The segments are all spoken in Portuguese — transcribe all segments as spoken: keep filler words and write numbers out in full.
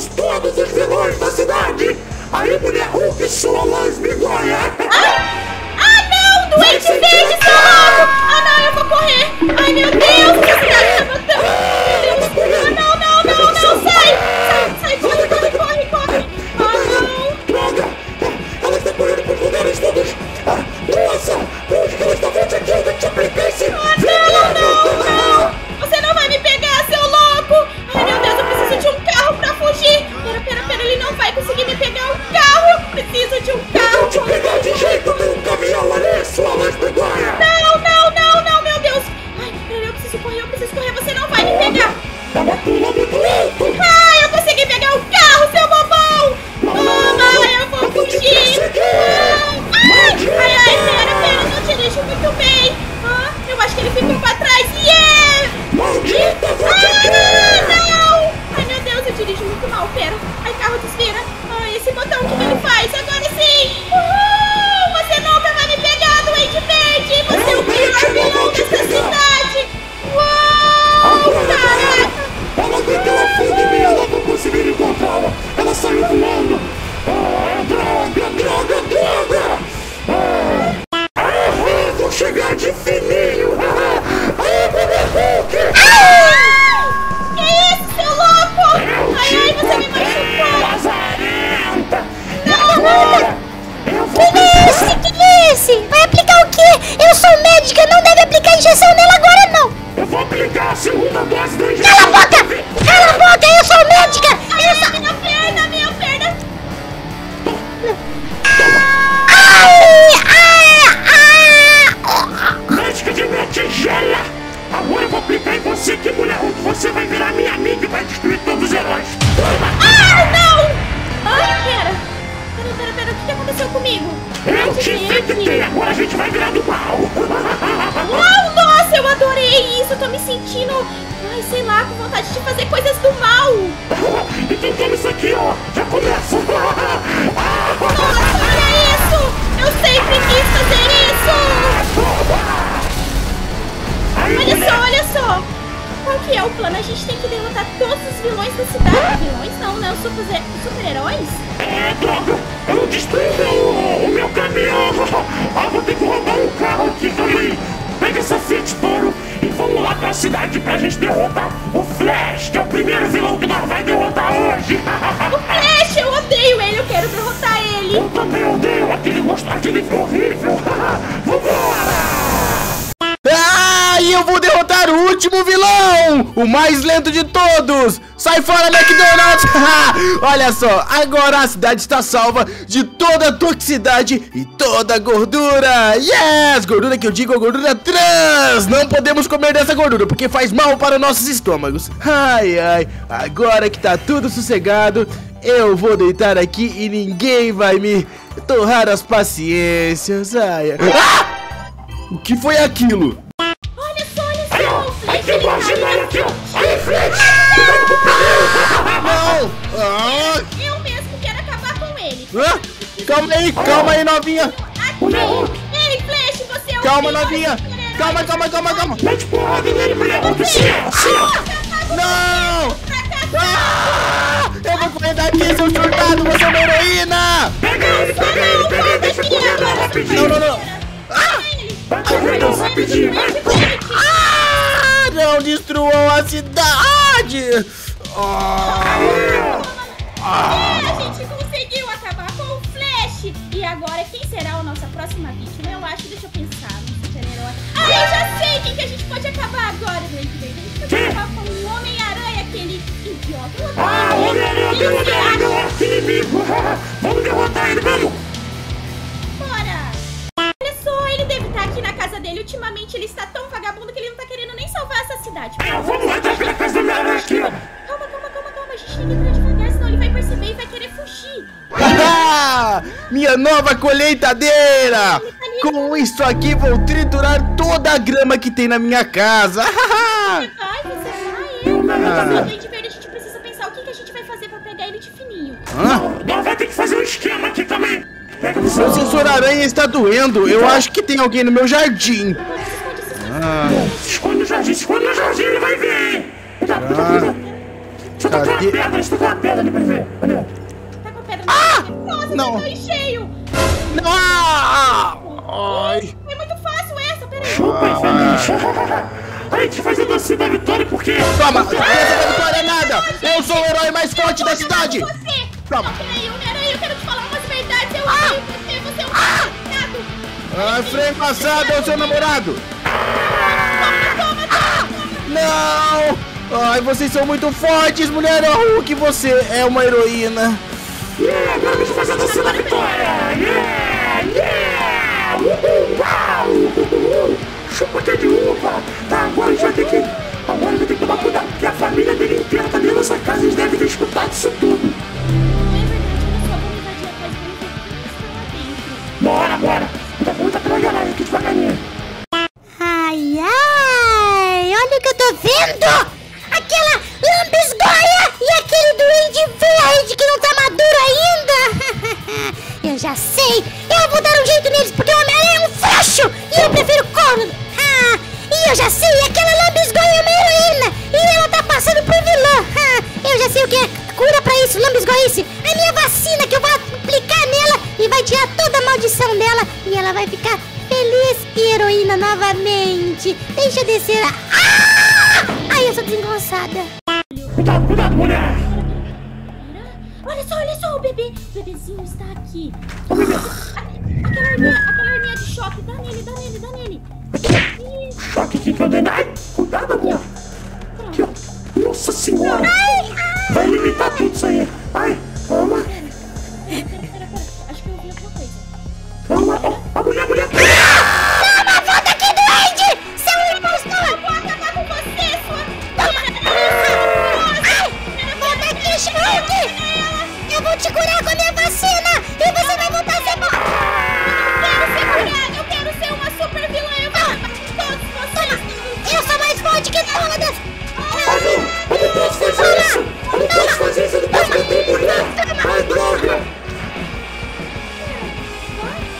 matamos todos os vilões da cidade! Aí, mulher Hulk, sua luz me ganha! Ah, ah não! Doente verde, seu lado! Ah não, eu vou correr! Ai meu Deus, que cidade tá matando! Meu Deus! Ah não, não, não, não! Sai! Sai, sai, corre, corre, corre, corre! Ah não! Droga! Ela está correndo por lugares todos! Nossa! Por que ela está forte aqui? Eu vou te aplicar esse... Ah não, não, não! Olha só, agora a cidade está salva de toda a toxicidade e toda a gordura. Yes! Gordura que eu digo é gordura trans. Não podemos comer dessa gordura porque faz mal para nossos estômagos. Ai, ai, agora que tá tudo sossegado, eu vou deitar aqui e ninguém vai me torrar as paciências. Ai, ai. Ah! O que foi aquilo? Olha só, olha só. Ai, ó, aqui embaixo, aqui, ó. Aí, Fred! Eu mesmo quero acabar com ele. Ah, calma aí, calma aí, novinha. Ei, Flash, você é um... Calma, novinha. Calma, calma, calma, calma. Não! Ah, eu vou correr daqui, seu surtado, você é uma heroína. Pega ele, pega ele, pega ele. Deixa eu correr agora rapidinho. Não, não, não. Vai correr rapidinho, vai. Ah, não destruam a cidade. Ah, ah, é, a gente conseguiu acabar com o Flash. E agora quem será a nossa próxima vítima? Eu acho, deixa eu pensar no super-herói. Ah, eu já sei quem que a gente pode acabar agora, Blake Blake. A gente pode que? acabar com o Homem-Aranha, aquele idiota. Ah, o Homem-Aranha, o Homem-Aranha é meu arco inimigo. Vamos derrotar ele, vamos. Bora. Olha só, ele deve estar aqui na casa dele. Ultimamente ele está tão vagabundo que ele não está querendo nem salvar essa cidade. É, vamos lá, tá pela casa do Homem-Aranha aqui, ó. Devagar, senão ele vai perceber e vai querer fugir. Minha nova colheitadeira! Com isso aqui vou triturar toda a grama que tem na minha casa. Você vai, você vai. Ah. A gente precisa pensar o que que a gente vai fazer pra pegar ele de fininho. Hã? Não, vai ter que fazer um esquema aqui também. O sensor aranha está doendo. Eu acho que tem alguém no meu jardim. Ah. Esconde o jardim, esconde o jardim, ele vai ver. Ah. Estou com a pedra, estou com a pedra ali pra ver. Olha. Tá com a pedra. Ah! Nossa, não. Tá cheio. Não. Ai. Foi muito fácil essa, peraí. Chupa, infeliz. A gente faz a dancinha da vitória porque... Toma! Você... Essa da vitória é nada! Eu sou o herói mais forte da cidade! Você. Toma! Peraí, Homem-Aranha, eu quero te falar umas verdades! Eu ah. odeio você, você é um ah. ah, freio passado, é o seu namorado! Toma, toma, toma, toma! Não! Ai, vocês são muito fortes, mulher! O que você é uma heroína! Yeah, agora deixa eu fazer a dancinha da vitória! Yeah, yeah! Uhul, uau! Chupa que é de uva, tá? Agora a gente vai ter que... Agora vai ter que tomar cuidado, porque a família dele inteira tá dentro dessa casa, eles devem ter escutado isso tudo. É verdade, eu só vou invadir a casa deles aqui, eles estão lá dentro. Bora, bora! Tá bom, tá pela garagem aqui devagarinho. Ai, ai, olha o que eu tô vendo! Aquela lambisgoia e aquele duende verde que não tá maduro ainda! Eu já sei, eu vou dar um jeito neles, porque o Homem-Aranha é um frouxo e eu prefiro corno. Ah, e eu já sei, aquela lambisgoia é uma heroína e ela tá passando por vilã. Ah, eu já sei o que é cura pra isso, lambisgoice. A minha vacina que eu vou aplicar nela e vai tirar toda a maldição dela e ela vai ficar feliz e heroína novamente. Deixa eu descer. Ah! Ai, eu sou desengonçada. Cuidado, cuidado, mulher! Olha só, olha só o bebê. O bebezinho está aqui. O bebê. Aquela arminha, aquela arminha de choque. Dá nele, dá nele, dá nele. Isso. Choque aqui que eu dei. Ai, cuidado, amor. Aqui, ó. Nossa senhora. Ai, ai. Vai limitar tudo isso aí. Ai, toma. Pera, pera, pera, pera. Acho que eu ouvi alguma coisa. Toma, ó. A mulher, a mulher. Ah! Toma, volta aqui, doente. Seu impostor. Eu vou acabar com você, sua... Toma. Ai, volta aqui, Shulk. Eu vou te curar com a minha vacina e você vai voltar a ser bom. Eu não quero ser curada, eu quero ser uma super vilã. Eu vou matar todos vocês. Eu sou mais forte que não, Deus. Ai, não, eu não posso fazer isso. Eu não posso fazer isso, eu não posso bater por lá. Ai, droga.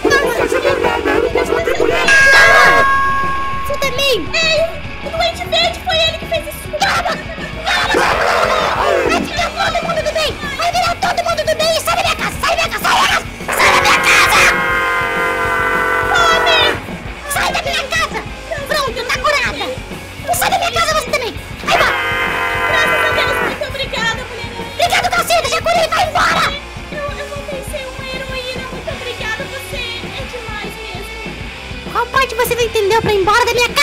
Eu não posso fazer nada, eu não posso bater por lá. Você também? Ei, o doente verde foi ele que fez isso. Calma, calma. Vai ficar todo mundo do bem. Vai virar todo mundo do bem. Sai da minha casa, sai da minha casa, sai da minha casa. Homem, sai da minha casa. Pronto, tá curada. Sai da minha casa você também. Vai embora. Graças a Deus, muito obrigada, mulher. Obrigado, Calcita, já curei, vai embora. Eu, eu voltei a ser uma heroína, muito obrigada, você é demais mesmo. Qual parte você não entendeu pra ir embora da minha casa?